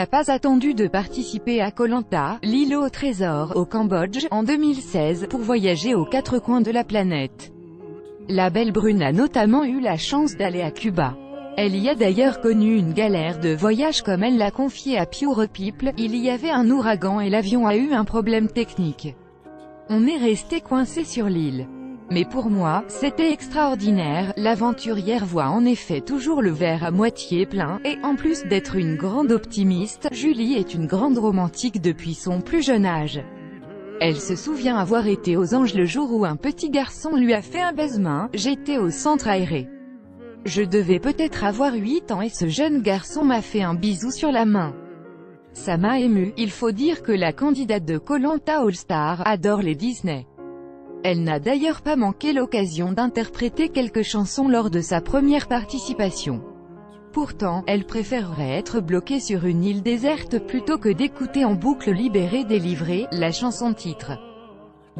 n'a pas attendu de participer à Koh-Lanta, l'île au trésor, au Cambodge, en 2016, pour voyager aux quatre coins de la planète. La belle brune a notamment eu la chance d'aller à Cuba. Elle y a d'ailleurs connu une galère de voyage comme elle l'a confié à Pure People, il y avait un ouragan et l'avion a eu un problème technique. On est resté coincé sur l'île. Mais pour moi, c'était extraordinaire, l'aventurière voit en effet toujours le verre à moitié plein, et en plus d'être une grande optimiste, Julie est une grande romantique depuis son plus jeune âge. Elle se souvient avoir été aux anges le jour où un petit garçon lui a fait un baise-main, j'étais au centre aéré. Je devais peut-être avoir 8 ans et ce jeune garçon m'a fait un bisou sur la main. Ça m'a ému, il faut dire que la candidate de Koh-Lanta All-Star adore les Disney. Elle n'a d'ailleurs pas manqué l'occasion d'interpréter quelques chansons lors de sa première participation. Pourtant, elle préférerait être bloquée sur une île déserte plutôt que d'écouter en boucle Libéré, délivré, la chanson titre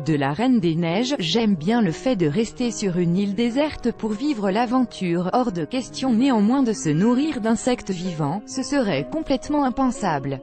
de la Reine des Neiges. J'aime bien le fait de rester sur une île déserte pour vivre l'aventure, hors de question néanmoins de se nourrir d'insectes vivants, ce serait complètement impensable.